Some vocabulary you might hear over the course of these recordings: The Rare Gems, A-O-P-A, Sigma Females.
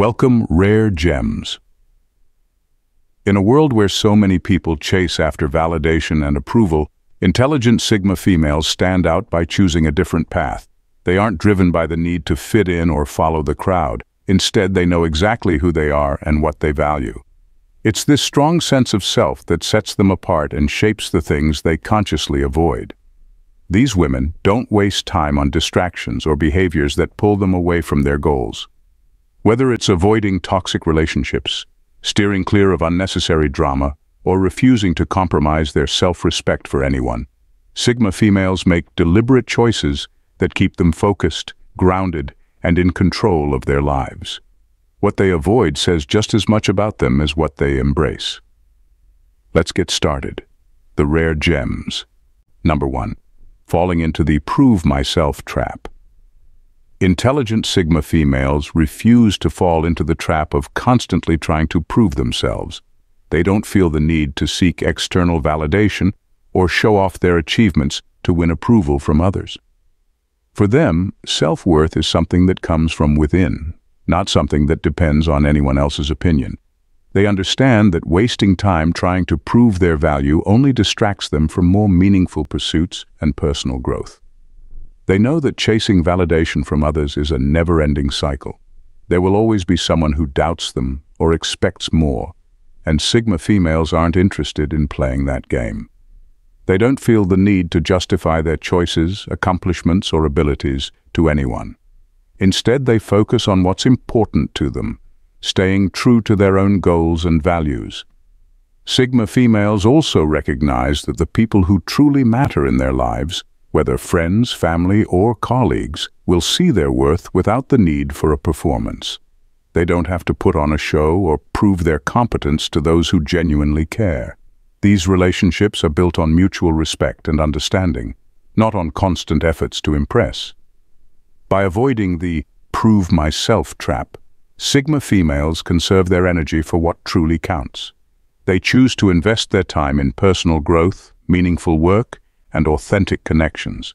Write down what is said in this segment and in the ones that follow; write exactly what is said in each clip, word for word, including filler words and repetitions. Welcome, Rare Gems. In a world where so many people chase after validation and approval, intelligent Sigma females stand out by choosing a different path. They aren't driven by the need to fit in or follow the crowd. Instead, they know exactly who they are and what they value. It's this strong sense of self that sets them apart and shapes the things they consciously avoid. These women don't waste time on distractions or behaviors that pull them away from their goals. Whether it's avoiding toxic relationships, steering clear of unnecessary drama, or refusing to compromise their self-respect for anyone, Sigma females make deliberate choices that keep them focused, grounded, and in control of their lives. What they avoid says just as much about them as what they embrace. Let's get started. The Rare Gems. Number one. Falling into the prove myself trap. Intelligent Sigma females refuse to fall into the trap of constantly trying to prove themselves. They don't feel the need to seek external validation or show off their achievements to win approval from others. For them, self-worth is something that comes from within, not something that depends on anyone else's opinion. They understand that wasting time trying to prove their value only distracts them from more meaningful pursuits and personal growth. They know that chasing validation from others is a never-ending cycle. There will always be someone who doubts them or expects more, and Sigma females aren't interested in playing that game. They don't feel the need to justify their choices, accomplishments, or abilities to anyone. Instead, they focus on what's important to them, staying true to their own goals and values. Sigma females also recognize that the people who truly matter in their lives, whether friends, family, or colleagues, will see their worth without the need for a performance. They don't have to put on a show or prove their competence to those who genuinely care. These relationships are built on mutual respect and understanding, not on constant efforts to impress. By avoiding the prove myself trap, Sigma females conserve their energy for what truly counts. They choose to invest their time in personal growth, meaningful work, and authentic connections,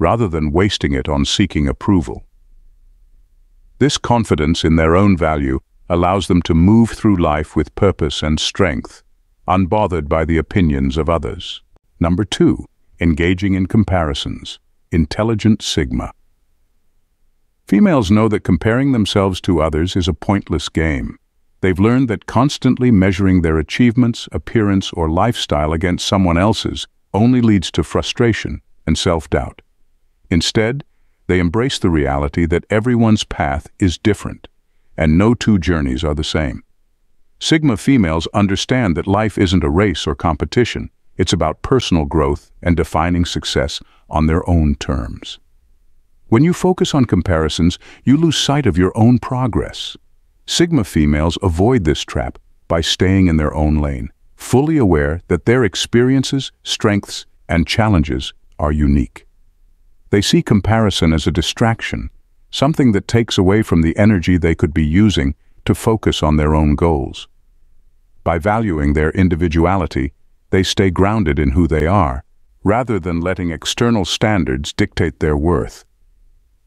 rather than wasting it on seeking approval. This confidence in their own value allows them to move through life with purpose and strength, unbothered by the opinions of others. Number two, engaging in comparisons. Intelligent Sigma. Females know that comparing themselves to others is a pointless game. They've learned that constantly measuring their achievements, appearance, or lifestyle against someone else's only leads to frustration and self-doubt. Instead, they embrace the reality that everyone's path is different, and no two journeys are the same. Sigma females understand that life isn't a race or competition. It's about personal growth and defining success on their own terms. When you focus on comparisons, you lose sight of your own progress. Sigma females avoid this trap by staying in their own lane, fully aware that their experiences, strengths, and challenges are unique. They see comparison as a distraction, something that takes away from the energy they could be using to focus on their own goals. By valuing their individuality, they stay grounded in who they are, rather than letting external standards dictate their worth.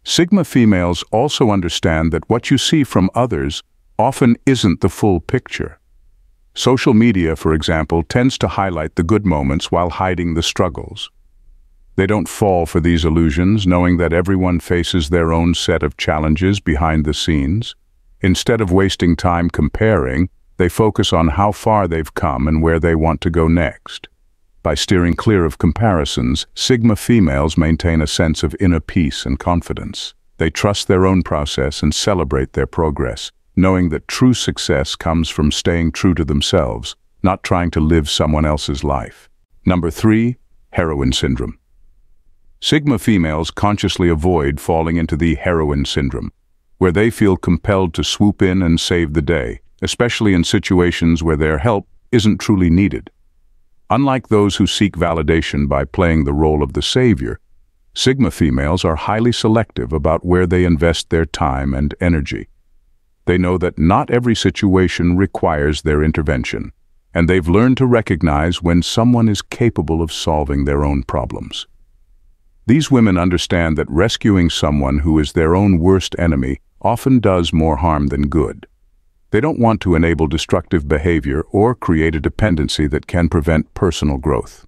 Sigma females also understand that what you see from others often isn't the full picture. Social media, for example, tends to highlight the good moments while hiding the struggles. They don't fall for these illusions, knowing that everyone faces their own set of challenges behind the scenes. Instead of wasting time comparing, they focus on how far they've come and where they want to go next. By steering clear of comparisons, Sigma females maintain a sense of inner peace and confidence. They trust their own process and celebrate their progress, knowing that true success comes from staying true to themselves, not trying to live someone else's life. Number three, heroin syndrome. Sigma females consciously avoid falling into the heroin syndrome, where they feel compelled to swoop in and save the day, especially in situations where their help isn't truly needed. Unlike those who seek validation by playing the role of the savior, Sigma females are highly selective about where they invest their time and energy. They know that not every situation requires their intervention, and they've learned to recognize when someone is capable of solving their own problems. These women understand that rescuing someone who is their own worst enemy often does more harm than good. They don't want to enable destructive behavior or create a dependency that can prevent personal growth.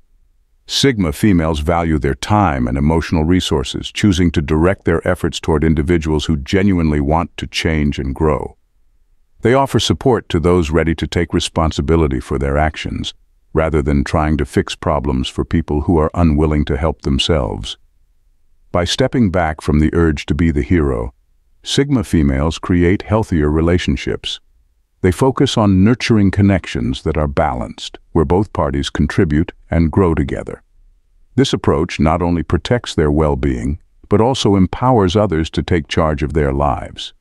Sigma females value their time and emotional resources, choosing to direct their efforts toward individuals who genuinely want to change and grow. They offer support to those ready to take responsibility for their actions, rather than trying to fix problems for people who are unwilling to help themselves. By stepping back from the urge to be the hero, Sigma females create healthier relationships. They focus on nurturing connections that are balanced, where both parties contribute and grow together. This approach not only protects their well-being, but also empowers others to take charge of their lives.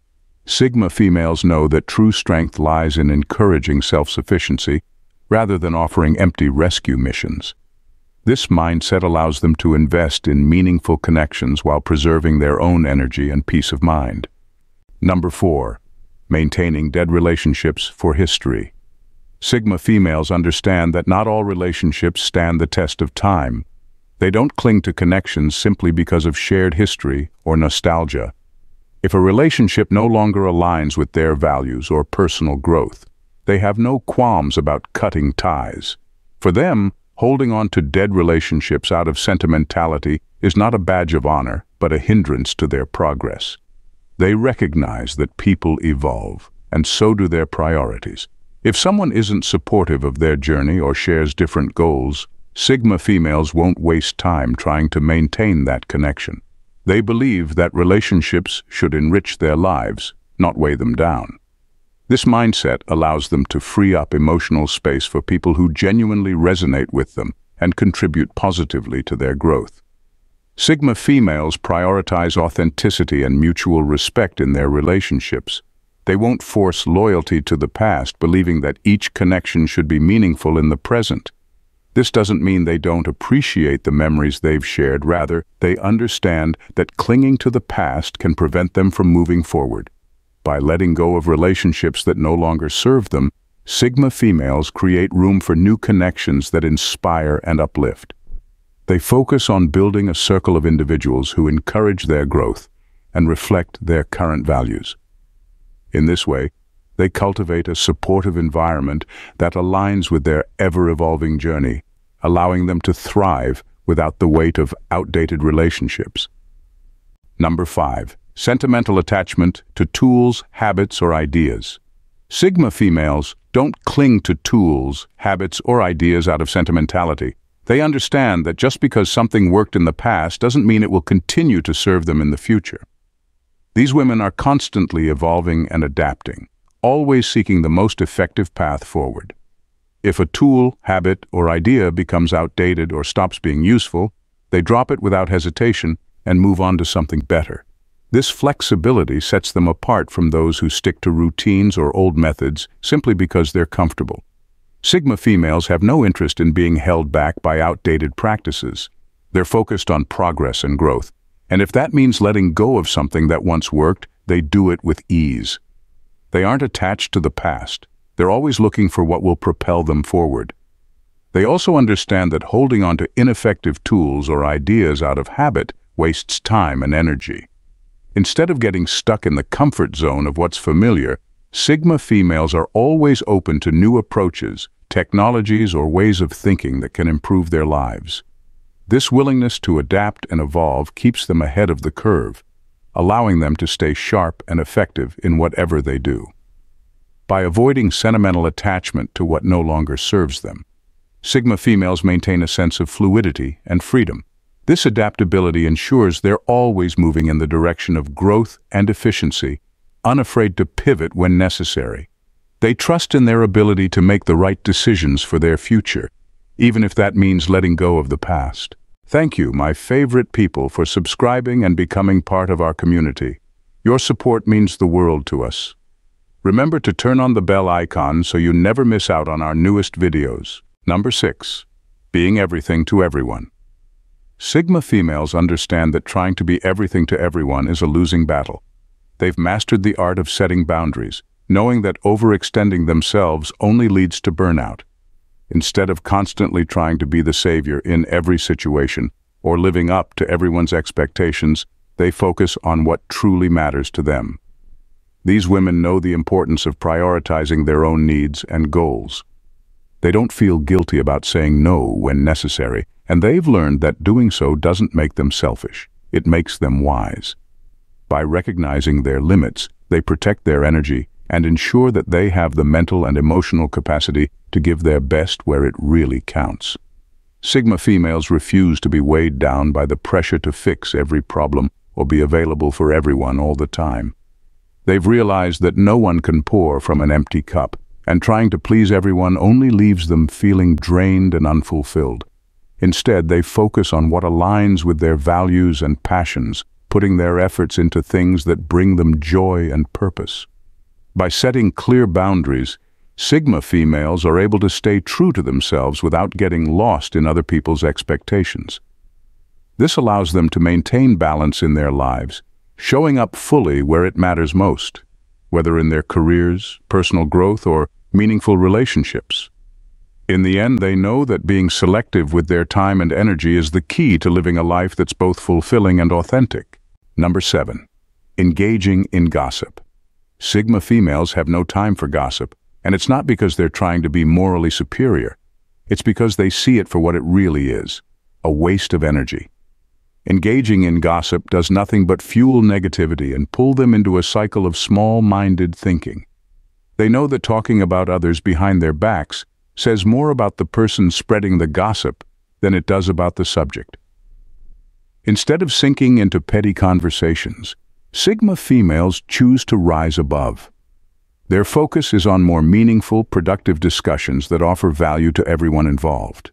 Sigma females know that true strength lies in encouraging self-sufficiency, rather than offering empty rescue missions. This mindset allows them to invest in meaningful connections while preserving their own energy and peace of mind. Number four. Maintaining dead relationships for history. Sigma females understand that not all relationships stand the test of time. They don't cling to connections simply because of shared history or nostalgia. If a relationship no longer aligns with their values or personal growth, they have no qualms about cutting ties. For them, holding on to dead relationships out of sentimentality is not a badge of honor, but a hindrance to their progress. They recognize that people evolve, and so do their priorities. If someone isn't supportive of their journey or shares different goals, Sigma females won't waste time trying to maintain that connection. They believe that relationships should enrich their lives, not weigh them down. This mindset allows them to free up emotional space for people who genuinely resonate with them and contribute positively to their growth. Sigma females prioritize authenticity and mutual respect in their relationships. They won't force loyalty to the past, believing that each connection should be meaningful in the present. This doesn't mean they don't appreciate the memories they've shared. Rather, they understand that clinging to the past can prevent them from moving forward. By letting go of relationships that no longer serve them, Sigma females create room for new connections that inspire and uplift. They focus on building a circle of individuals who encourage their growth and reflect their current values. In this way, they cultivate a supportive environment that aligns with their ever-evolving journey, allowing them to thrive without the weight of outdated relationships. Number five. Sentimental attachment to tools, habits, or ideas. Sigma females don't cling to tools, habits, or ideas out of sentimentality. They understand that just because something worked in the past doesn't mean it will continue to serve them in the future. These women are constantly evolving and adapting, always seeking the most effective path forward. If a tool, habit, or idea becomes outdated or stops being useful, they drop it without hesitation and move on to something better. This flexibility sets them apart from those who stick to routines or old methods simply because they're comfortable. Sigma females have no interest in being held back by outdated practices. They're focused on progress and growth, and if that means letting go of something that once worked, they do it with ease. They aren't attached to the past. They're always looking for what will propel them forward. They also understand that holding on to ineffective tools or ideas out of habit wastes time and energy. Instead of getting stuck in the comfort zone of what's familiar, Sigma females are always open to new approaches, technologies, or ways of thinking that can improve their lives. This willingness to adapt and evolve keeps them ahead of the curve, allowing them to stay sharp and effective in whatever they do. By avoiding sentimental attachment to what no longer serves them, Sigma females maintain a sense of fluidity and freedom. This adaptability ensures they're always moving in the direction of growth and efficiency, unafraid to pivot when necessary. They trust in their ability to make the right decisions for their future, even if that means letting go of the past. Thank you, my favorite people, for subscribing and becoming part of our community. Your support means the world to us. Remember to turn on the bell icon so you never miss out on our newest videos. Number six. Being everything to everyone. Sigma females understand that trying to be everything to everyone is a losing battle. They've mastered the art of setting boundaries, knowing that overextending themselves only leads to burnout. Instead of constantly trying to be the savior in every situation or living up to everyone's expectations, they focus on what truly matters to them. These women know the importance of prioritizing their own needs and goals. They don't feel guilty about saying no when necessary, and they've learned that doing so doesn't make them selfish. It makes them wise. By recognizing their limits, they protect their energy and ensure that they have the mental and emotional capacity to give their best where it really counts. Sigma females refuse to be weighed down by the pressure to fix every problem or be available for everyone all the time. They've realized that no one can pour from an empty cup, and trying to please everyone only leaves them feeling drained and unfulfilled. Instead, they focus on what aligns with their values and passions, putting their efforts into things that bring them joy and purpose. By setting clear boundaries, Sigma females are able to stay true to themselves without getting lost in other people's expectations. This allows them to maintain balance in their lives, showing up fully where it matters most, whether in their careers, personal growth, or meaningful relationships. In the end, they know that being selective with their time and energy is the key to living a life that's both fulfilling and authentic. Number seven, engaging in gossip. Sigma females have no time for gossip, and it's not because they're trying to be morally superior. It's because they see it for what it really is, a waste of energy. Engaging in gossip does nothing but fuel negativity and pull them into a cycle of small-minded thinking. They know that talking about others behind their backs says more about the person spreading the gossip than it does about the subject. Instead of sinking into petty conversations, Sigma females choose to rise above. Their focus is on more meaningful, productive discussions that offer value to everyone involved.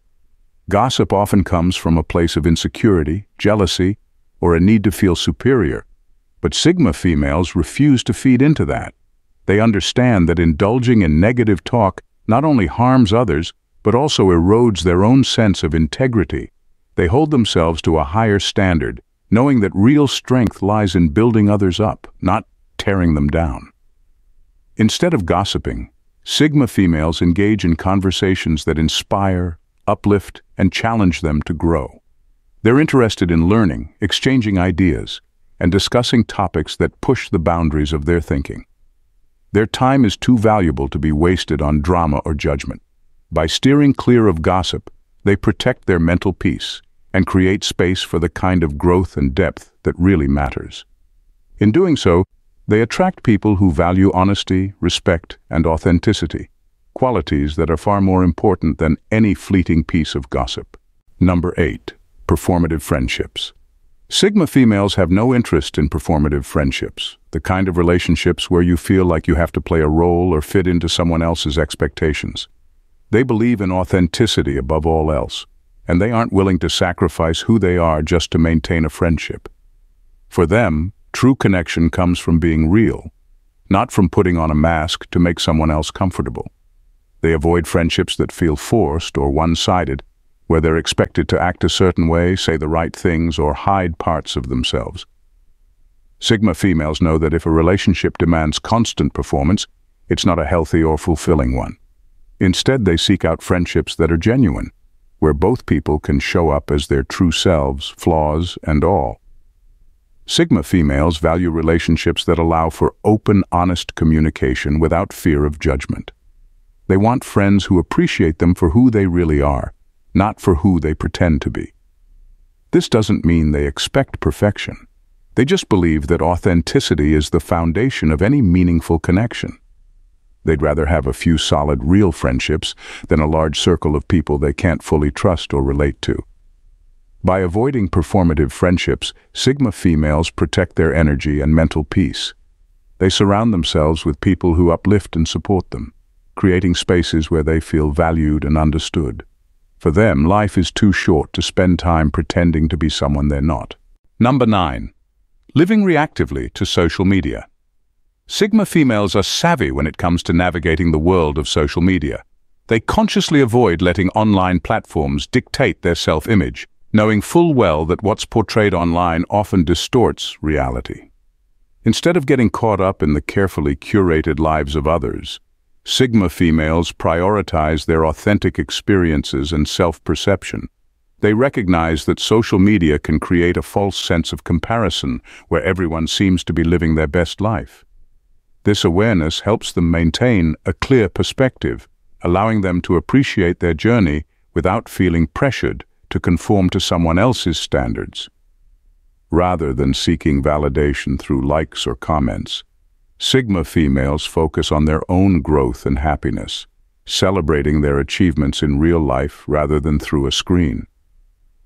Gossip often comes from a place of insecurity, jealousy, or a need to feel superior, but Sigma females refuse to feed into that. They understand that indulging in negative talk not only harms others, but also erodes their own sense of integrity. They hold themselves to a higher standard, knowing that real strength lies in building others up, not tearing them down. Instead of gossiping, Sigma females engage in conversations that inspire, uplift, and challenge them to grow. They're interested in learning, exchanging ideas, and discussing topics that push the boundaries of their thinking. Their time is too valuable to be wasted on drama or judgment. By steering clear of gossip, they protect their mental peace and create space for the kind of growth and depth that really matters. In doing so, they attract people who value honesty, respect, and authenticity, qualities that are far more important than any fleeting piece of gossip. Number eight, performative friendships. Sigma females have no interest in performative friendships, the kind of relationships where you feel like you have to play a role or fit into someone else's expectations. They believe in authenticity above all else, and they aren't willing to sacrifice who they are just to maintain a friendship. For them, true connection comes from being real, not from putting on a mask to make someone else comfortable. They avoid friendships that feel forced or one-sided, where they're expected to act a certain way, say the right things, or hide parts of themselves. Sigma females know that if a relationship demands constant performance, it's not a healthy or fulfilling one. Instead, they seek out friendships that are genuine, where both people can show up as their true selves, flaws and all. Sigma females value relationships that allow for open, honest communication without fear of judgment. They want friends who appreciate them for who they really are, not for who they pretend to be. This doesn't mean they expect perfection. They just believe that authenticity is the foundation of any meaningful connection. They'd rather have a few solid, real friendships than a large circle of people they can't fully trust or relate to. By avoiding performative friendships, Sigma females protect their energy and mental peace. They surround themselves with people who uplift and support them, creating spaces where they feel valued and understood. For them, life is too short to spend time pretending to be someone they're not. Number nine, living reactively to social media. Sigma females are savvy when it comes to navigating the world of social media. They consciously avoid letting online platforms dictate their self-image, knowing full well that what's portrayed online often distorts reality. Instead of getting caught up in the carefully curated lives of others, Sigma females prioritize their authentic experiences and self-perception. They recognize that social media can create a false sense of comparison where everyone seems to be living their best life. This awareness helps them maintain a clear perspective, allowing them to appreciate their journey without feeling pressured to conform to someone else's standards. Rather than seeking validation through likes or comments, Sigma females focus on their own growth and happiness, celebrating their achievements in real life rather than through a screen.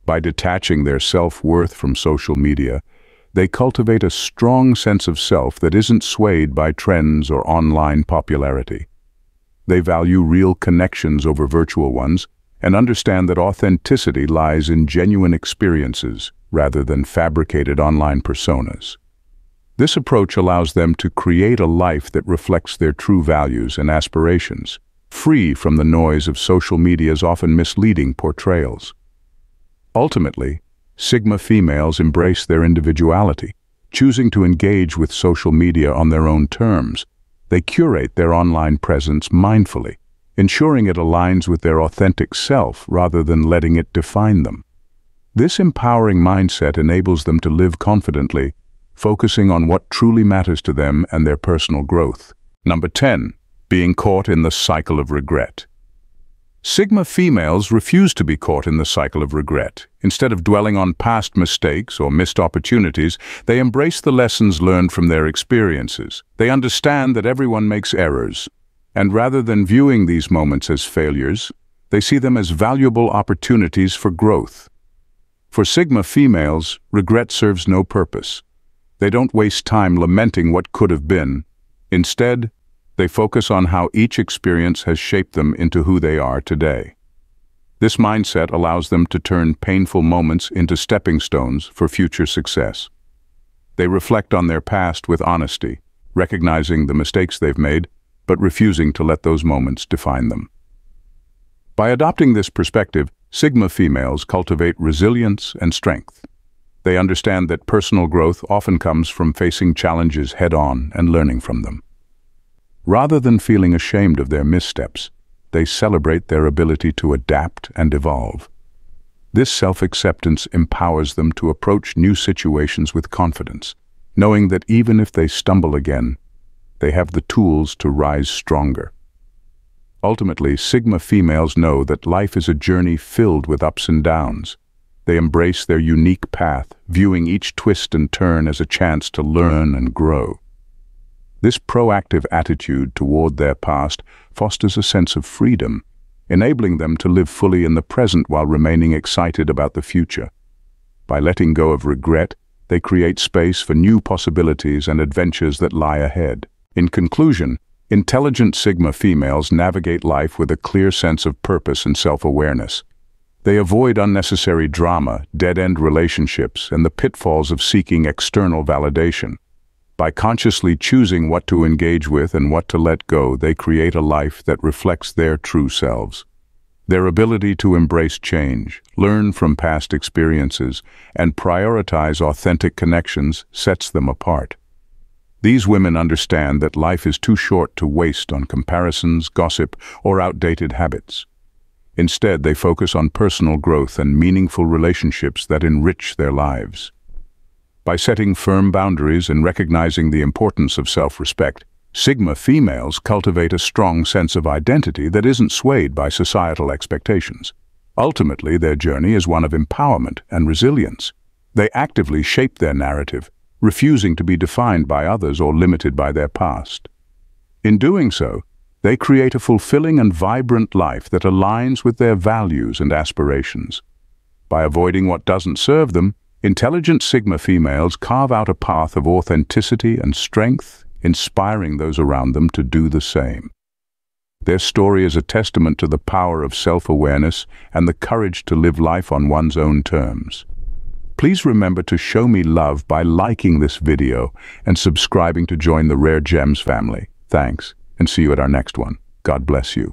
By detaching their self-worth from social media, they cultivate a strong sense of self that isn't swayed by trends or online popularity. They value real connections over virtual ones and understand that authenticity lies in genuine experiences rather than fabricated online personas. This approach allows them to create a life that reflects their true values and aspirations, free from the noise of social media's often misleading portrayals. Ultimately, Sigma females embrace their individuality, choosing to engage with social media on their own terms. They curate their online presence mindfully, ensuring it aligns with their authentic self rather than letting it define them. This empowering mindset enables them to live confidently, focusing on what truly matters to them and their personal growth. Number ten. Being caught in the cycle of regret. Sigma females refuse to be caught in the cycle of regret. Instead of dwelling on past mistakes or missed opportunities, they embrace the lessons learned from their experiences. They understand that everyone makes errors, and rather than viewing these moments as failures, they see them as valuable opportunities for growth. For Sigma females, regret serves no purpose. They don't waste time lamenting what could have been. Instead, they focus on how each experience has shaped them into who they are today. This mindset allows them to turn painful moments into stepping stones for future success. They reflect on their past with honesty, recognizing the mistakes they've made, but refusing to let those moments define them. By adopting this perspective, Sigma females cultivate resilience and strength. They understand that personal growth often comes from facing challenges head-on and learning from them. Rather than feeling ashamed of their missteps, they celebrate their ability to adapt and evolve. This self-acceptance empowers them to approach new situations with confidence, knowing that even if they stumble again, they have the tools to rise stronger. Ultimately, Sigma females know that life is a journey filled with ups and downs. They embrace their unique path, viewing each twist and turn as a chance to learn and grow. This proactive attitude toward their past fosters a sense of freedom, enabling them to live fully in the present while remaining excited about the future. By letting go of regret, they create space for new possibilities and adventures that lie ahead. In conclusion, intelligent Sigma females navigate life with a clear sense of purpose and self-awareness. They avoid unnecessary drama, dead-end relationships, and the pitfalls of seeking external validation. By consciously choosing what to engage with and what to let go, they create a life that reflects their true selves. Their ability to embrace change, learn from past experiences, and prioritize authentic connections sets them apart. These women understand that life is too short to waste on comparisons, gossip, or outdated habits. Instead, they focus on personal growth and meaningful relationships that enrich their lives. By setting firm boundaries and recognizing the importance of self-respect, Sigma females cultivate a strong sense of identity that isn't swayed by societal expectations. Ultimately, their journey is one of empowerment and resilience. They actively shape their narrative, refusing to be defined by others or limited by their past. In doing so, they create a fulfilling and vibrant life that aligns with their values and aspirations. By avoiding what doesn't serve them, intelligent Sigma females carve out a path of authenticity and strength, inspiring those around them to do the same. Their story is a testament to the power of self-awareness and the courage to live life on one's own terms. Please remember to show me love by liking this video and subscribing to join the Rare Gems family. Thanks, and see you at our next one. God bless you.